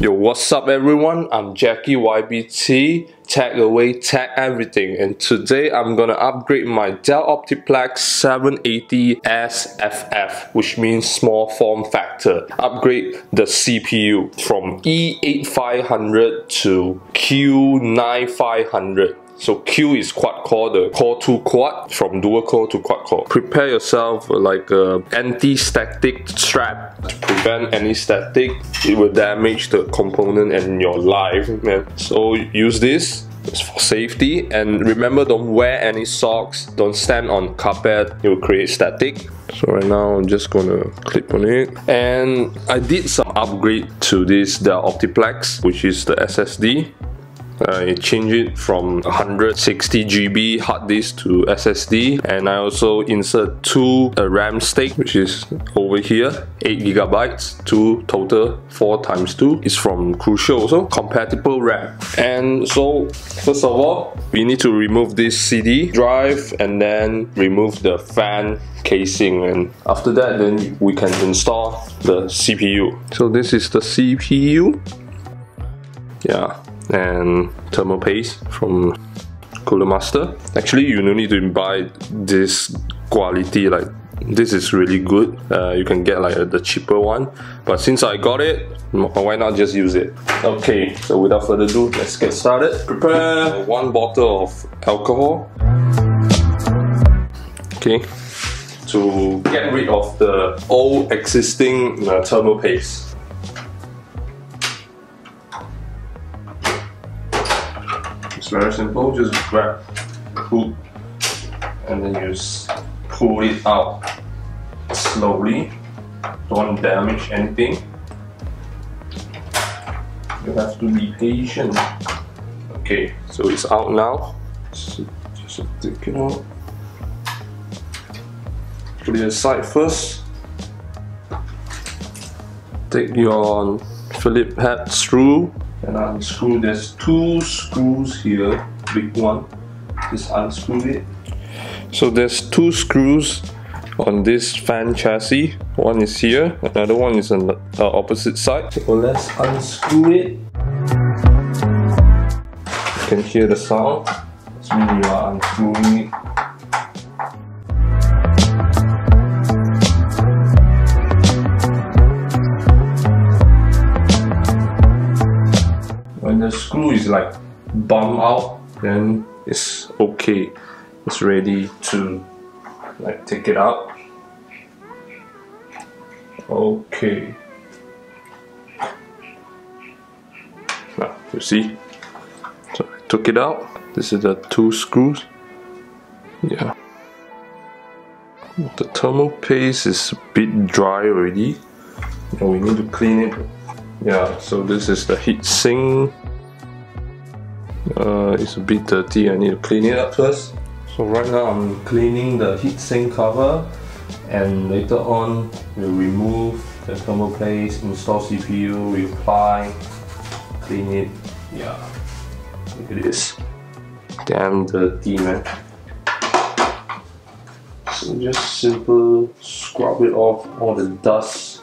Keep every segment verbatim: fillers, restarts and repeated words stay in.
Yo, what's up everyone? I'm Jacky Y B T, Tech Away, Tech Everything, and today I'm gonna upgrade my Dell Optiplex seven eighty S F F, which means small form factor. Upgrade the C P U from E eighty-five hundred to Q ninety-five hundred. So Q is quad core, the core two quad, from dual core to quad core. Prepare yourself like a anti-static strap to prevent any static. It will damage the component and your life, man. So use this for safety, and remember, don't wear any socks, don't stand on carpet, it will create static. So right now I'm just gonna clip on it, and I did some upgrade to this, the Optiplex, which is the S S D. I changed it from one hundred sixty gigabyte hard disk to S S D, and I also insert two uh, RAM stake, which is over here, eight gigabytes, two total, four times two. It's from Crucial also, compatible RAM. And so first of all, we need to remove this C D drive and then remove the fan casing, and after that then we can install the C P U. So this is the C P U, yeah, and thermal paste from Cooler Master. Actually, you don't need to buy this quality, like this is really good. Uh, you can get like a, the cheaper one, but since I got it, why not just use it? Okay, so without further ado, let's get started. Prepare one bottle of alcohol. Okay, to get rid of the old existing uh, thermal paste. Very simple, just grab the hook and then you pull it out slowly. Don't damage anything. You have to be patient. Okay, so it's out now. So just take it out. Put it aside first. Take your Phillips head screw and unscrew. There's two screws here, big one, just unscrew it. So there's two screws on this fan chassis, one is here, another one is on the uh, opposite side. So let's unscrew it. You can hear the sound, that's when you are unscrewing it. When the screw is like bump out, then it's okay. It's ready to like take it out. Okay. Now you see. So I took it out. This is the two screws. Yeah. The thermal paste is a bit dry already, and we need to clean it. Yeah, so this is the heat sink. Uh, it's a bit dirty, I need to clean it up first. So right now I'm cleaning the heat sink cover, and later on we'll remove the thermal paste, install C P U, apply, clean it. Yeah, look at this. Damn dirty, man. So just simple, scrub it off, all the dust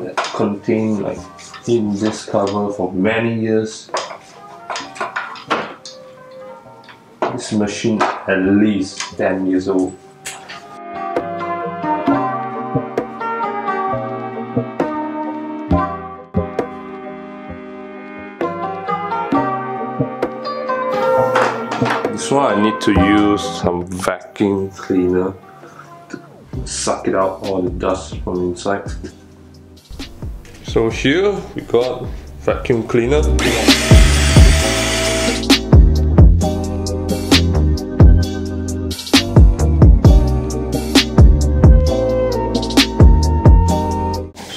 that contain like in this cover for many years. This machine at least ten years old. This one I need to use some vacuum cleaner to suck it out, all the dust from inside. So here we got vacuum cleaner.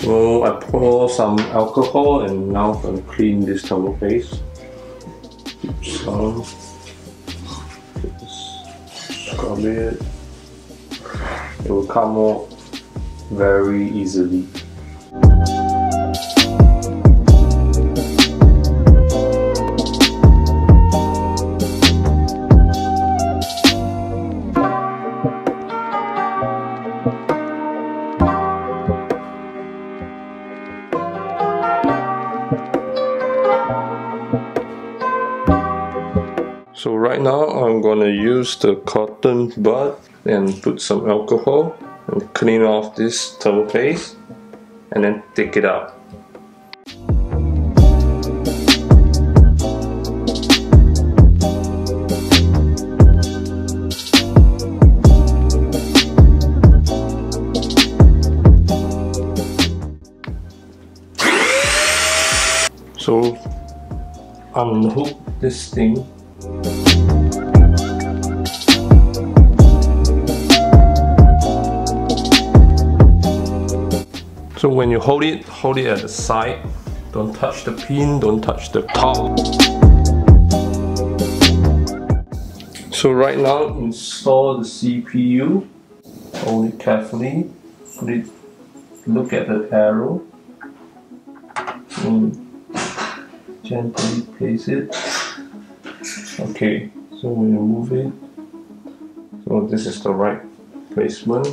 So I pour some alcohol, and now I'm gonna clean this thermal paste. So scrub it. It will come off very easily. So right now I'm going to use the cotton bud and put some alcohol and clean off this thermal paste and then take it out. So unhook this thing. So when you hold it, hold it at the side. Don't touch the pin, don't touch the top. So right now, install the C P U. Hold it carefully. Put it, look at the arrow. And gently place it. Okay, so when you move it, so this is the right placement.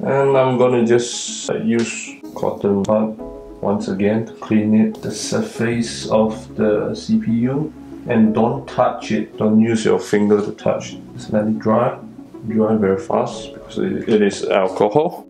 And I'm gonna just use cotton bud once again to clean it, the surface of the C P U, and don't touch it, don't use your finger to touch it. Just let it dry, dry very fast because it is alcohol.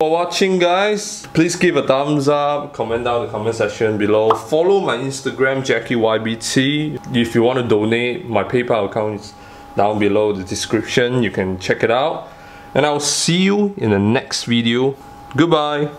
for watching, guys. Please give a thumbs up, comment down in the comment section below, follow my Instagram, Jacky Y B T. If you want to donate, my PayPal account is down below the description. You can check it out, and I'll see you in the next video. Goodbye.